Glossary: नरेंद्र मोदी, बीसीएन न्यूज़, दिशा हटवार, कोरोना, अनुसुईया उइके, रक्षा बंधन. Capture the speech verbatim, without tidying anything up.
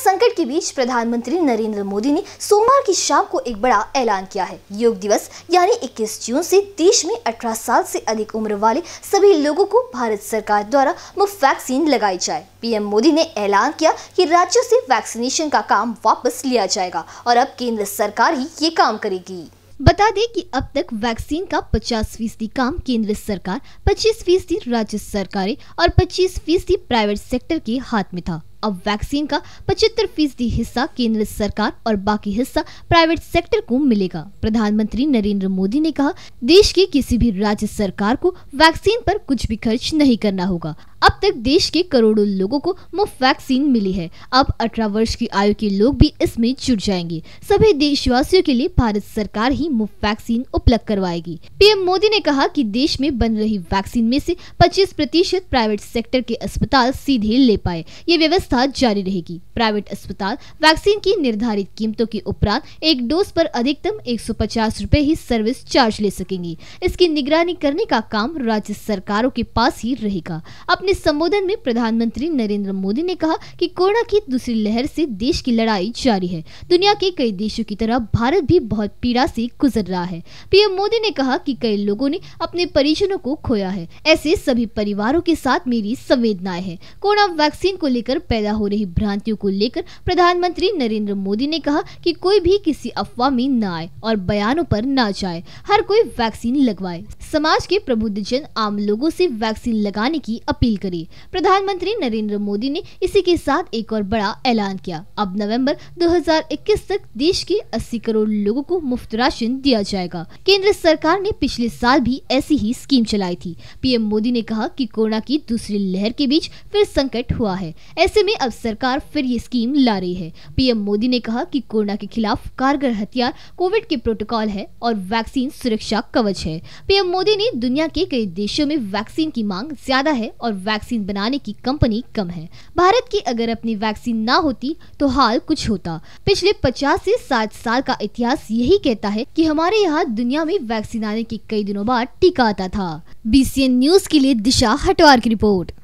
इस संकट के बीच प्रधानमंत्री नरेंद्र मोदी ने सोमवार की शाम को एक बड़ा ऐलान किया है। योग दिवस यानी इक्कीस जून से देश में अठारह साल से अधिक उम्र वाले सभी लोगों को भारत सरकार द्वारा मुफ्त वैक्सीन लगाई जाए। पीएम मोदी ने ऐलान किया कि राज्यों से वैक्सीनेशन का काम वापस लिया जाएगा और अब केंद्र सरकार ही ये काम करेगी। बता दें कि अब तक वैक्सीन का पचास फीसदी काम केंद्र सरकार, पच्चीस फीसदी राज्य सरकारें और पच्चीस फीसदी प्राइवेट सेक्टर के हाथ में था। अब वैक्सीन का पचहत्तर फीसदी हिस्सा केंद्र सरकार और बाकी हिस्सा प्राइवेट सेक्टर को मिलेगा। प्रधानमंत्री नरेंद्र मोदी ने कहा, देश की किसी भी राज्य सरकार को वैक्सीन पर कुछ भी खर्च नहीं करना होगा। अब तक देश के करोड़ों लोगों को मुफ्त वैक्सीन मिली है। अब अठारह वर्ष की आयु के लोग भी इसमें जुड़ जाएंगे। सभी देशवासियों के लिए भारत सरकार ही मुफ्त वैक्सीन उपलब्ध करवाएगी। पीएम मोदी ने कहा कि देश में बन रही वैक्सीन में से पच्चीस प्रतिशत प्राइवेट सेक्टर के अस्पताल सीधे ले पाए, ये व्यवस्था जारी रहेगी। प्राइवेट अस्पताल वैक्सीन की निर्धारित कीमतों के उपरांत एक डोज पर अधिकतम एक सौ पचास रूपए ही सर्विस चार्ज ले सकेंगे। इसकी निगरानी करने का काम राज्य सरकारों के पास ही रहेगा। अपने इस संबोधन में प्रधानमंत्री नरेंद्र मोदी ने कहा कि कोरोना की दूसरी लहर से देश की लड़ाई जारी है। दुनिया के कई देशों की तरह भारत भी बहुत पीड़ा से गुजर रहा है। पीएम मोदी ने कहा कि कई लोगों ने अपने परिजनों को खोया है। ऐसे सभी परिवारों के साथ मेरी संवेदनाएं हैं। कोरोना वैक्सीन को लेकर पैदा हो रही भ्रांतियों को लेकर प्रधानमंत्री नरेंद्र मोदी ने कहा कि कोई भी किसी अफवाह में न आए और बयानों पर न जाए। हर कोई वैक्सीन लगवाए। समाज के प्रबुद्धजन आम लोगों से वैक्सीन लगाने की अपील करी। प्रधानमंत्री नरेंद्र मोदी ने इसी के साथ एक और बड़ा ऐलान किया। अब नवंबर दो हज़ार इक्कीस तक देश के अस्सी करोड़ लोगों को मुफ्त राशन दिया जाएगा। केंद्र सरकार ने पिछले साल भी ऐसी ही स्कीम चलाई थी। पीएम मोदी ने कहा कि कोरोना की दूसरी लहर के बीच फिर संकट हुआ है, ऐसे में अब सरकार फिर ये स्कीम ला रही है। पीएम मोदी ने कहा कि कोरोना के खिलाफ कारगर हथियार कोविड के प्रोटोकॉल है और वैक्सीन सुरक्षा कवच है। पीएम मोदी ने दुनिया के कई देशों में वैक्सीन की मांग ज्यादा है और वैक्सीन बनाने की कंपनी कम है। भारत की अगर अपनी वैक्सीन ना होती तो हाल कुछ होता। पिछले पचास से साठ साल का इतिहास यही कहता है कि हमारे यहाँ दुनिया में वैक्सीन आने के कई दिनों बाद टीका आता था। बीसीएन न्यूज़ के लिए दिशा हटवार की रिपोर्ट।